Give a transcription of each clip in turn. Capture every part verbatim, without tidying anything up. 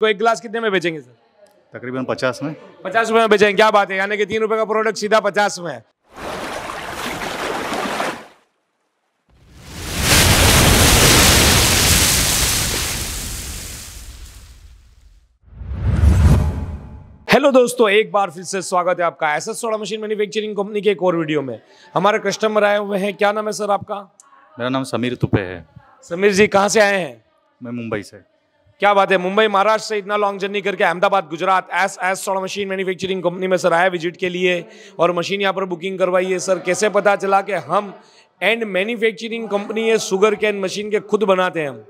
तो एक गिलास कितने में बेचेंगे सर? तकरीबन पचास में पचास रुपए में बेचेंगे। क्या बात है, यानी कि तीन रुपए का प्रोडक्ट सीधा पचास में है। हेलो दोस्तों, एक बार फिर से स्वागत है आपका SS soda machine manufacturing company के एक और वीडियो में। हमारे कस्टमर आए हुए हैं। क्या नाम है सर आपका? मेरा नाम समीर तुपे है। समीर जी, कहाँ से आए हैं? मैं मुंबई से। क्या बात है, मुंबई महाराष्ट्र से इतना लॉन्ग जर्नी करके Ahmedabad Gujarat SS soda machine manufacturing company में सर आया विजिट के लिए और मशीन यहाँ पर बुकिंग करवाई है। सर कैसे पता चला कि हम एंड मैन्युफैक्चरिंग कंपनी है, शुगर कैन मशीन के खुद बनाते हैं हम?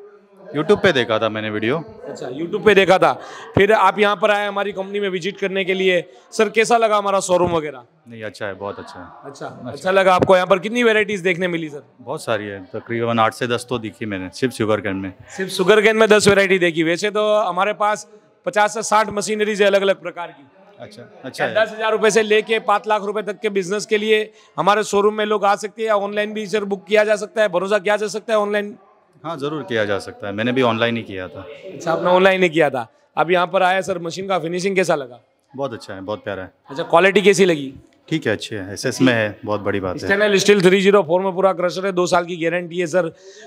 यूट्यूब पे देखा था मैंने वीडियो। अच्छा, यूट्यूब पे देखा था। फिर आप यहाँ पर आए हमारी कंपनी में विजिट करने के लिए। सर कैसा लगा हमारा शोरूम वगैरह? नहीं, अच्छा है, बहुत अच्छा है। अच्छा अच्छा, अच्छा लगा आपको। यहाँ पर कितनी वेराइटीज देखने मिली सर? बहुत सारी है, तकरीबन आठ से दस तो दिखी मैंने सिर्फ शुगर कैन में। सिर्फ शुगर कैन में दस वेरायटी देखी। वैसे तो हमारे पास पचास से साठ मशीनरीज है अलग अलग प्रकार की। अच्छा अच्छा, दस हजार रुपए से लेके पाँच लाख रुपए तक के बिजनेस के लिए हमारे शोरूम में लोग आ सकते हैं। ऑनलाइन भी सर बुक किया जा सकता है, भरोसा किया जा सकता है ऑनलाइन? हाँ, जरूर किया जा सकता है। मैंने भी ऑनलाइन ही किया था। अच्छा, आपने ऑनलाइन ही किया था। अब यहाँ पर आया सर, मशीन का फिनिशिंग कैसा लगा? बहुत अच्छा है, बहुत प्यारा है। अच्छा, क्वालिटी कैसी लगी? ठीक है, अच्छी है, एसएस में है, बहुत बड़ी बात है। स्टेनलेस स्टील तीन सौ चार में पूरा क्रशर है, दो साल की गारंटी है सर,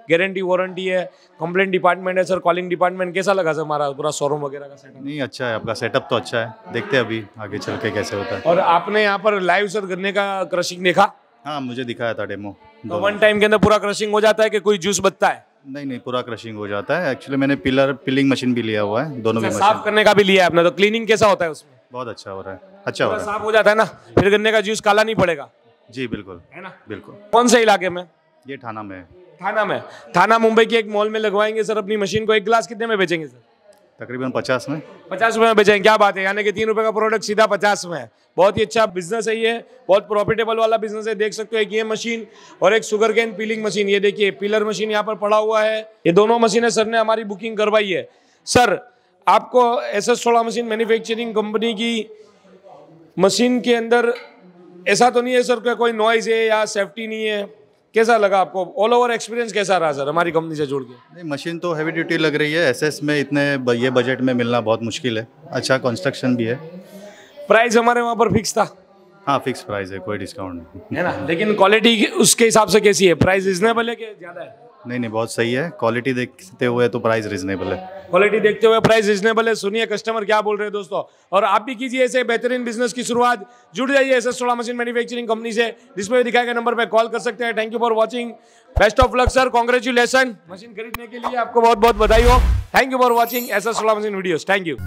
गारंटी वारंटी है, कंप्लेंट डिपार्टमेंट है सर, कॉलिंग डिपार्टमेंट। कैसा लगा सर हमारा पूरा शोरूम वगैरह का सेटअप? नहीं, अच्छा है, आपका सेटअप तो अच्छा है। देखते हैं अभी आगे चल के कैसे होता है। और आपने यहाँ पर लाइव सर गन्ने का क्रशिंग देखा? हाँ, मुझे दिखाया था डेमो। तो वन टाइम के अंदर पूरा क्रशिंग हो जाता है कि कोई जूस बचता है? नहीं नहीं, पूरा क्रशिंग हो जाता है। एक्चुअली मैंने पिलर पिलिंग मशीन भी लिया हुआ है, दोनों भी मशीन। साफ करने का भी लिया है आपने, तो क्लीनिंग कैसा होता है उसमें? बहुत अच्छा हो रहा है, अच्छा हो रहा है, साफ हो जाता है ना, फिर गन्ने का जूस काला नहीं पड़ेगा। जी बिल्कुल, है ना, बिल्कुल। कौन से इलाके में? ये थाना में। थाना में, थाना मुंबई के एक मॉल में लगवाएंगे सर अपनी मशीन को। एक गिलास कितने में बेचेंगे सर? तकरीबन पचास में पचास रुपए में बेचेंगे। क्या बात है, यानी कि तीन रुपए का प्रोडक्ट सीधा पचास में है। बहुत ही अच्छा बिजनेस है ये, बहुत प्रॉफिटेबल वाला बिजनेस है। देख सकते हो, एक ये मशीन और एक शुगर कैन पीलिंग मशीन। ये देखिए पिलर मशीन यहाँ पर पड़ा हुआ है। ये दोनों मशीनें सर ने हमारी बुकिंग करवाई है। सर आपको S S soda machine manufacturing company की मशीन के अंदर ऐसा तो नहीं है सर कोई नॉइज है या सेफ्टी नहीं है? कैसा लगा आपको ऑल ओवर एक्सपीरियंस? कैसा रहा सर हमारी कंपनी से जुड़ के? नहीं, मशीन तो हैवी ड्यूटी लग रही है, एसएस में इतने ये बजट में मिलना बहुत मुश्किल है। अच्छा कंस्ट्रक्शन भी है। प्राइस हमारे वहाँ पर फिक्स था? हाँ, फिक्स प्राइस है, कोई डिस्काउंट नहीं है ना। लेकिन क्वालिटी उसके हिसाब से कैसी है? प्राइस रिजनेबल है कि ज़्यादा है? नहीं नहीं, बहुत सही है। क्वालिटी देखते हुए तो प्राइस रिजनेबल है। क्वालिटी देखते हुए प्राइस रिजनेबल है। सुनिए कस्टमर क्या बोल रहे हैं दोस्तों, और आप भी कीजिए ऐसे बेहतरीन बिजनेस की शुरुआत। जुड़ जाइए SS soda machine manufacturing company से। डिस्प्ले दिखाए गए नंबर पे कॉल कर सकते हैं। Thank you for watching. Best of luck sir, congratulation machine खरीदने के लिए, आपको बहुत बहुत बधाई हो। Thank you for watching SS soda machine videos. Thank you.